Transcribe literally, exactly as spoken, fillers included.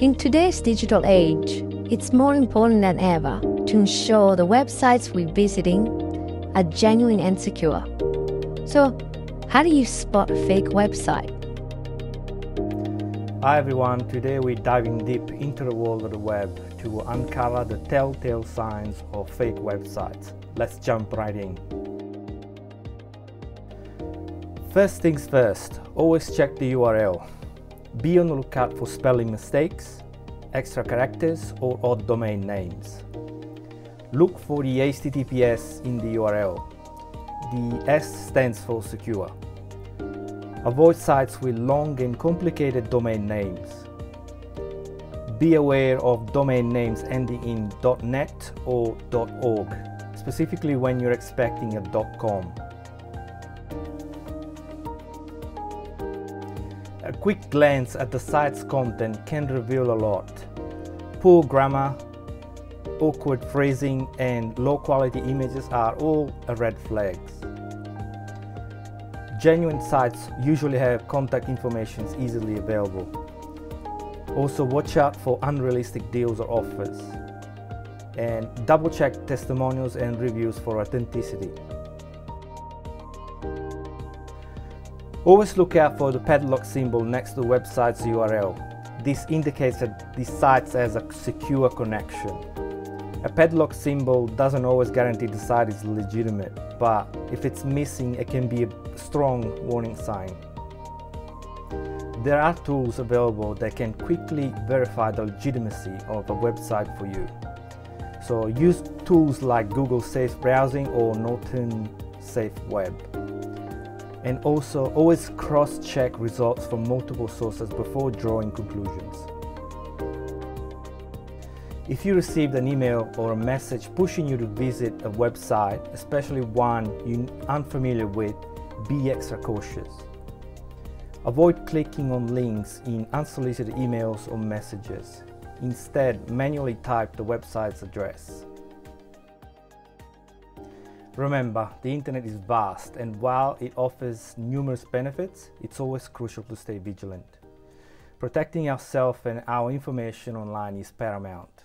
In today's digital age, it's more important than ever to ensure the websites we're visiting are genuine and secure. So, how do you spot a fake website? Hi everyone, today we're diving deep into the world of the web to uncover the telltale signs of fake websites. Let's jump right in. First things first, always check the U R L. Be on the lookout for spelling mistakes, extra characters, or odd domain names. Look for the H T T P S in the U R L. The S stands for secure. Avoid sites with long and complicated domain names. Be aware of domain names ending in .net or .org, specifically when you're expecting a .com. A quick glance at the site's content can reveal a lot. Poor grammar, awkward phrasing, and low-quality images are all red flags. Genuine sites usually have contact information easily available. Also, watch out for unrealistic deals or offers. And double-check testimonials and reviews for authenticity. Always look out for the padlock symbol next to the website's U R L. This indicates that the site has a secure connection. A padlock symbol doesn't always guarantee the site is legitimate, but if it's missing, it can be a strong warning sign. There are tools available that can quickly verify the legitimacy of a website for you. So use tools like Google Safe Browsing or Norton Safe Web. And also, always cross-check results from multiple sources before drawing conclusions. If you received an email or a message pushing you to visit a website, especially one you're unfamiliar with, be extra cautious. Avoid clicking on links in unsolicited emails or messages. Instead, manually type the website's address. Remember, the internet is vast, and while it offers numerous benefits, it's always crucial to stay vigilant. Protecting ourselves and our information online is paramount.